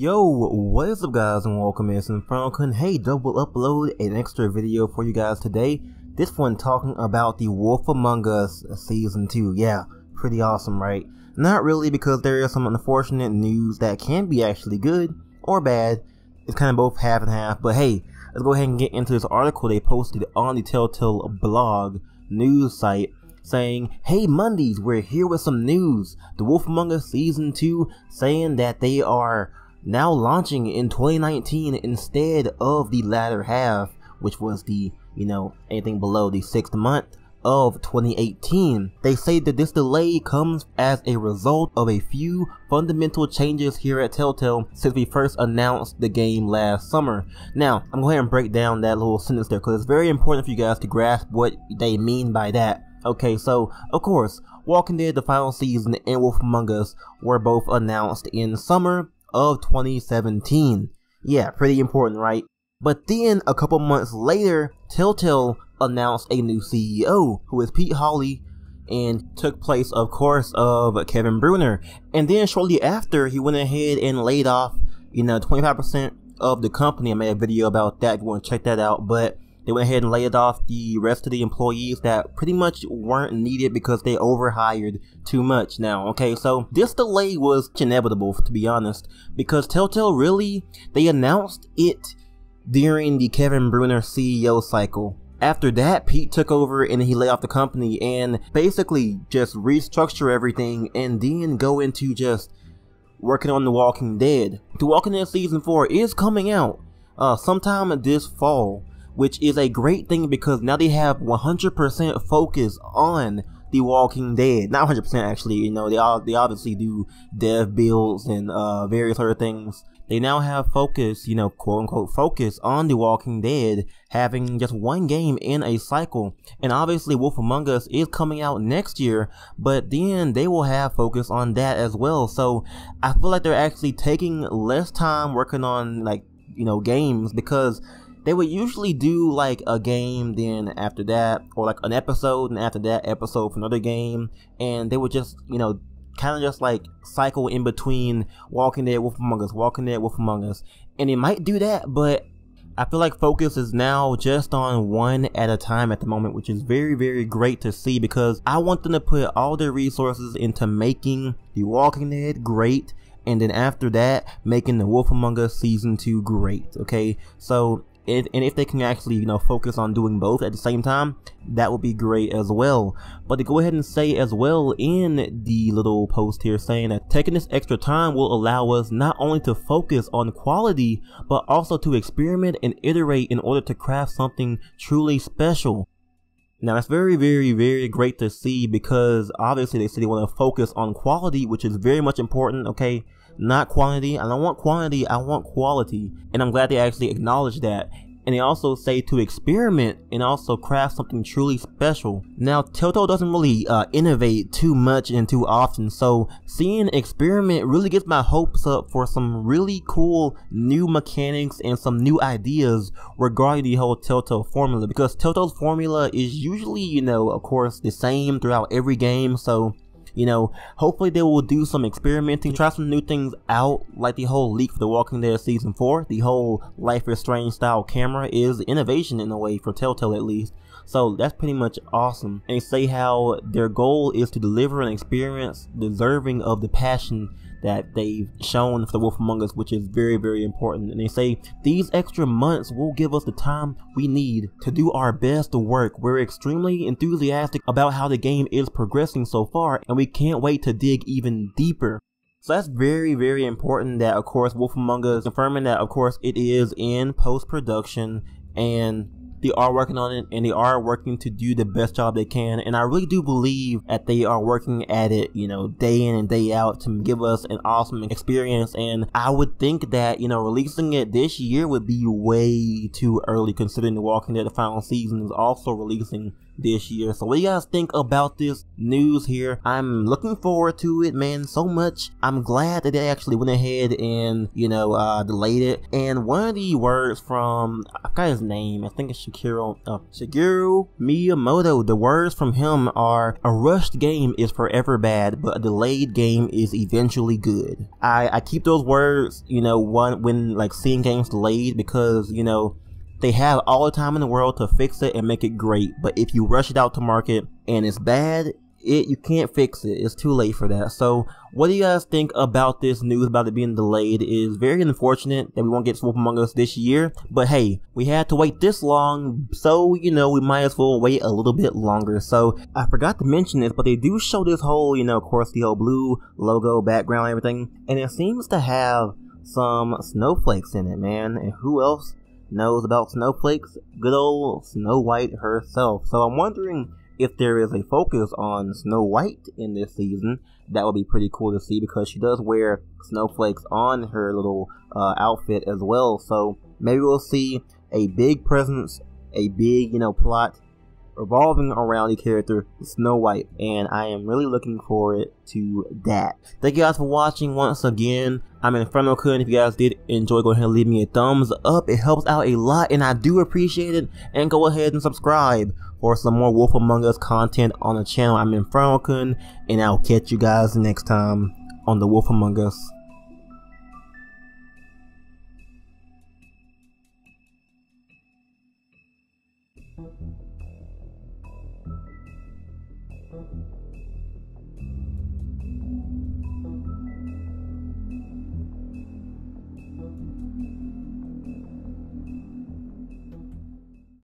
Yo, what is up guys, and welcome in to InfernoKun. Hey, double upload an extra video for you guys today. This one talking about The Wolf Among Us Season 2. Yeah, pretty awesome, right? Not really, because there is some unfortunate news that can be actually good or bad. It's kind of both half and half, but hey, let's go ahead and get into this article they posted on the Telltale blog news site, saying, hey Mondays, we're here with some news. The Wolf Among Us Season 2 saying that they are now launching in 2019 instead of the latter half, which was the, you know, anything below the 6th month of 2018. They say that this delay comes as a result of a few fundamental changes here at Telltale since we first announced the game last summer. Now, I'm going to break down that little sentence there because it's very important for you guys to grasp what they mean by that. Okay, so, of course, Walking Dead, the final season, and Wolf Among Us were both announced in summer of 2017. Yeah, pretty important, right? But then, a couple months later, Telltale announced a new CEO, who is Pete Hawley, and took place, of course, of Kevin Brunner. And then, shortly after, he went ahead and laid off, you know, 25% of the company. I made a video about that. You want to check that out, but they went ahead and laid off the rest of the employees that pretty much weren't needed because they overhired too much now. Okay, so this delay was inevitable, to be honest, because Telltale really, they announced it during the Kevin Brunner CEO cycle. After that, Pete took over and he laid off the company and basically just restructure everything and then go into just working on The Walking Dead. The Walking Dead Season 4 is coming out sometime this fall, which is a great thing because now they have 100% focus on The Walking Dead. Not 100% actually, you know, they obviously do dev builds and various other things. They now have focus, you know, quote unquote focus on The Walking Dead, having just one game in a cycle. And obviously Wolf Among Us is coming out next year, but then they will have focus on that as well. So I feel like they're actually taking less time working on, like, you know, games, because they would usually do like a game, then after that, or like an episode, and after that episode for another game, and they would just, you know, kind of just like cycle in between Walking Dead, Wolf Among Us, Walking Dead, Wolf Among Us, and they might do that, but I feel like focus is now just on one at a time at the moment, which is very, very great to see, because I want them to put all their resources into making The Walking Dead great, and then after that, making The Wolf Among Us Season 2 great, okay? So and if they can actually, you know, focus on doing both at the same time, that would be great as well. But to go ahead and say as well in the little post here, saying that taking this extra time will allow us not only to focus on quality, but also to experiment and iterate in order to craft something truly special. Now that's very, very, very great to see, because obviously they said they want to focus on quality, which is very much important, okay? Not quantity. I don't want quantity, I want quality. And I'm glad they actually acknowledge that. And they also say to experiment and also craft something truly special. Now, Telltale doesn't really innovate too much and too often, so seeing experiment really gets my hopes up for some really cool new mechanics and some new ideas regarding the whole Telltale formula, because Telltale's formula is usually, you know, of course, the same throughout every game, so, you know, hopefully they will do some experimenting, try some new things out, like the whole leak for The Walking Dead Season 4. The whole Life is Strange style camera is innovation in a way for Telltale at least. So that's pretty much awesome. And say how their goal is to deliver an experience deserving of the passion that they've shown for The Wolf Among Us, which is very, very important. And they say these extra months will give us the time we need to do our best work. We're extremely enthusiastic about how the game is progressing so far, and we can't wait to dig even deeper. So that's very, very important that, of course, Wolf Among Us, confirming that, of course, it is in post-production and they are working on it, and they are working to do the best job they can. And I really do believe that they are working at it, you know, day in and day out to give us an awesome experience. And I would think that, you know, releasing it this year would be way too early, considering The Walking Dead, the final season, is also releasing this year. So what do you guys think about this news here? I'm looking forward to it, man, so much. I'm glad that they actually went ahead and, you know, delayed it. And one of the words from, I forgot his name, I think it's Shigeru Miyamoto. The words from him are, a rushed game is forever bad, but a delayed game is eventually good. I keep those words, you know, when like seeing games delayed, because, you know, they have all the time in the world to fix it and make it great, but if you rush it out to market and it's bad, you can't fix it. It's too late for that. So what do you guys think about this news about it being delayed? It is very unfortunate that we won't get Wolf Among Us this year, but hey, we had to wait this long, so you know, we might as well wait a little bit longer. So I forgot to mention this, but they do show this whole, you know, of course, the whole blue logo background, everything, and it seems to have some snowflakes in it, man. And who else knows about snowflakes? Good old Snow White herself. So I'm wondering if there is a focus on Snow White in this season. That would be pretty cool to see, because she does wear snowflakes on her little outfit as well. So maybe we'll see a big presence, a big, you know, plot revolving around the character Snow White, and I am really looking forward to that. Thank you guys for watching once again. I'm InfernoKun. If you guys did enjoy, go ahead and leave me a thumbs up. It helps out a lot and I do appreciate it. And go ahead and subscribe for some more Wolf Among Us content on the channel. I'm InfernoKun, and I'll catch you guys next time on The Wolf Among Us.